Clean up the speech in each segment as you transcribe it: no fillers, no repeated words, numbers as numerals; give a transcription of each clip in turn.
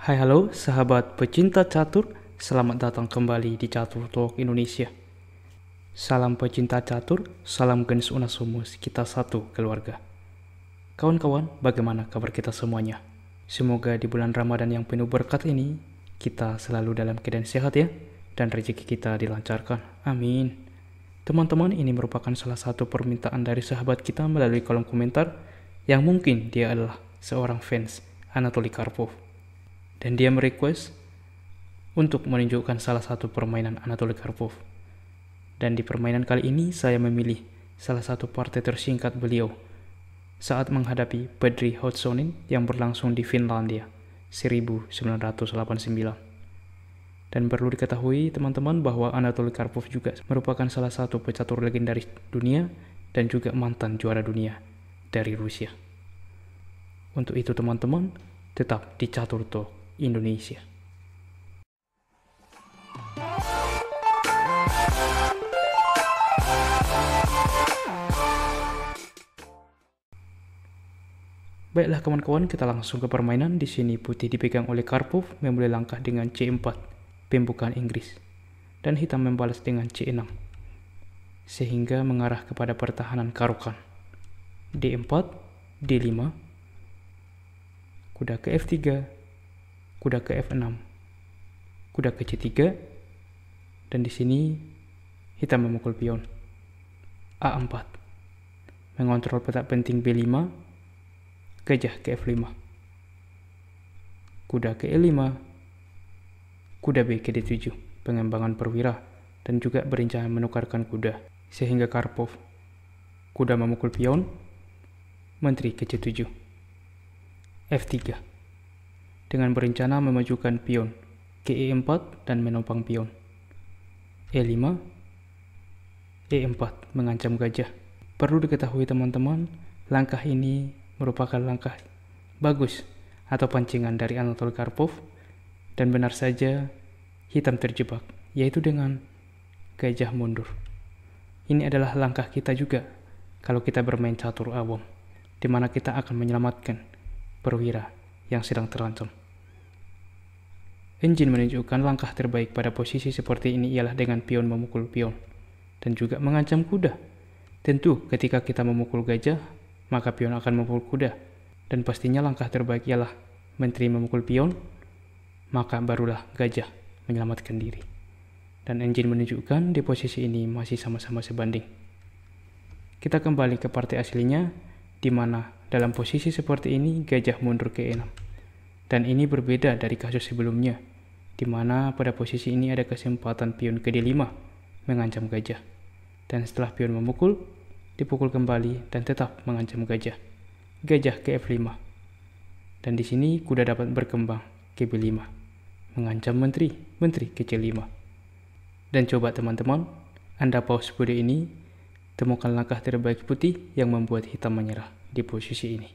Hai halo sahabat pecinta catur, selamat datang kembali di Catur Talk Indonesia. Salam pecinta catur, salam Gens Unasumus, kita satu keluarga. Kawan-kawan, bagaimana kabar kita semuanya? Semoga di bulan Ramadan yang penuh berkat ini, kita selalu dalam keadaan sehat ya, dan rezeki kita dilancarkan. Amin. Teman-teman, ini merupakan salah satu permintaan dari sahabat kita melalui kolom komentar, yang mungkin dia adalah seorang fans Anatoly Karpov. Dan dia merequest untuk menunjukkan salah satu permainan Anatoly Karpov. Dan di permainan kali ini saya memilih salah satu partai tersingkat beliau saat menghadapi Pedri Houtsonen yang berlangsung di Finlandia 1989. Dan perlu diketahui teman-teman bahwa Anatoly Karpov juga merupakan salah satu pecatur legendaris dunia dan juga mantan juara dunia dari Rusia. Untuk itu teman-teman, tetap di Catur Talk Indonesia. Baiklah kawan-kawan, kita langsung ke permainan. Di sini putih dipegang oleh Karpov memulai langkah dengan C4, pembukaan Inggris, dan hitam membalas dengan C6, sehingga mengarah kepada pertahanan Caro-Kann. D4, D5, kuda ke F3, kuda ke F6, kuda ke C3, dan di sini hitam memukul pion. A4, mengontrol petak penting B5, gajah ke F5, kuda ke E5, kuda B ke D7, pengembangan perwira, dan juga berencana menukarkan kuda, sehingga Karpov, kuda memukul pion, menteri ke C7. F3 dengan berencana memajukan pion ke E4 dan menopang pion. E5, E4 mengancam gajah. Perlu diketahui teman-teman, langkah ini merupakan langkah bagus atau pancingan dari Anatoly Karpov, dan benar saja hitam terjebak, yaitu dengan gajah mundur. Ini adalah langkah kita juga kalau kita bermain catur awam, di mana kita akan menyelamatkan perwira yang sedang terancam. Enjin menunjukkan langkah terbaik pada posisi seperti ini ialah dengan pion memukul pion dan juga mengancam kuda. Tentu ketika kita memukul gajah, maka pion akan memukul kuda, dan pastinya langkah terbaik ialah menteri memukul pion, maka barulah gajah menyelamatkan diri. Dan enjin menunjukkan di posisi ini masih sama-sama sebanding. Kita kembali ke partai aslinya, di mana dalam posisi seperti ini gajah mundur ke E6. Dan ini berbeda dari kasus sebelumnya, di mana pada posisi ini ada kesempatan pion ke D5 mengancam gajah. Dan setelah pion memukul, dipukul kembali dan tetap mengancam gajah. Gajah ke F5. Dan di sini kuda dapat berkembang ke B5, mengancam menteri, menteri ke C5. Dan coba teman-teman, Anda pause video ini, temukan langkah terbaik putih yang membuat hitam menyerah di posisi ini.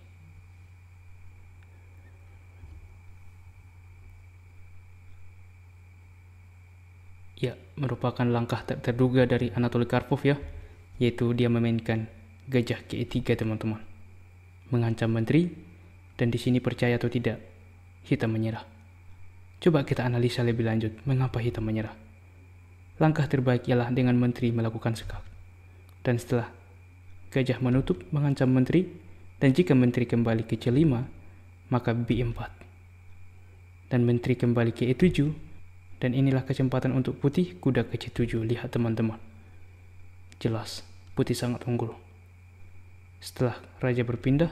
Ya, merupakan langkah tak terduga dari Anatoly Karpov ya, yaitu dia memainkan gajah ke E3 teman-teman, mengancam menteri, dan di sini percaya atau tidak, hitam menyerah. Coba kita analisa lebih lanjut mengapa hitam menyerah. Langkah terbaik ialah dengan menteri melakukan skak. Dan setelah gajah menutup mengancam menteri, dan jika menteri kembali ke C5, maka B4. Dan menteri kembali ke E7, dan inilah kesempatan untuk putih kuda ke C7. Lihat teman-teman, jelas putih sangat unggul. Setelah raja berpindah,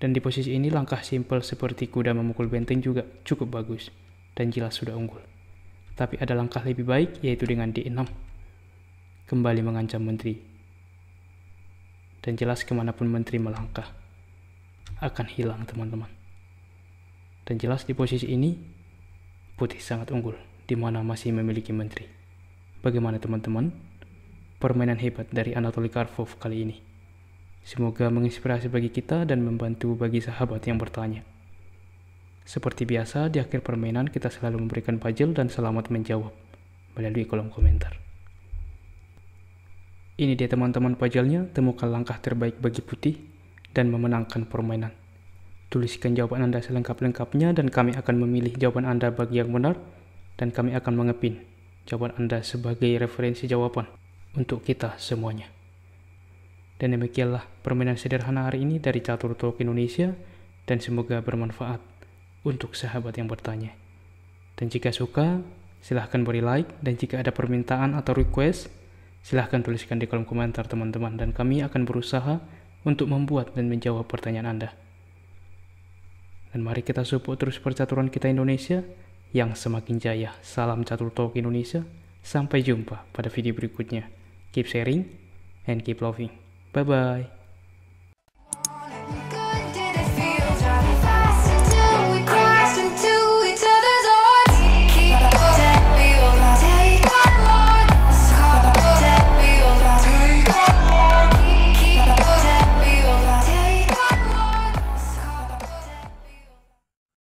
dan di posisi ini langkah simpel seperti kuda memukul benteng juga cukup bagus, dan jelas sudah unggul. Tapi ada langkah lebih baik yaitu dengan D6. Kembali mengancam menteri, dan jelas kemanapun menteri melangkah akan hilang teman-teman. Dan jelas di posisi ini putih sangat unggul di mana masih memiliki menteri. Bagaimana teman-teman permainan hebat dari Anatoly Karpov kali ini? Semoga menginspirasi bagi kita dan membantu bagi sahabat yang bertanya. Seperti biasa di akhir permainan kita selalu memberikan puzzle dan selamat menjawab melalui kolom komentar. Ini dia teman-teman puzzle-nya, temukan langkah terbaik bagi putih dan memenangkan permainan. Tuliskan jawaban Anda selengkap-lengkapnya dan kami akan memilih jawaban Anda bagi yang benar dan kami akan mengepin jawaban Anda sebagai referensi jawaban untuk kita semuanya. Dan demikianlah permainan sederhana hari ini dari Catur Talk Indonesia dan semoga bermanfaat untuk sahabat yang bertanya. Dan jika suka, silahkan beri like dan jika ada permintaan atau request, silahkan tuliskan di kolom komentar teman-teman dan kami akan berusaha untuk membuat dan menjawab pertanyaan Anda. Dan mari kita support terus percaturan kita Indonesia yang semakin jaya. Salam Catur Talk Indonesia. Sampai jumpa pada video berikutnya. Keep sharing and keep loving. Bye-bye.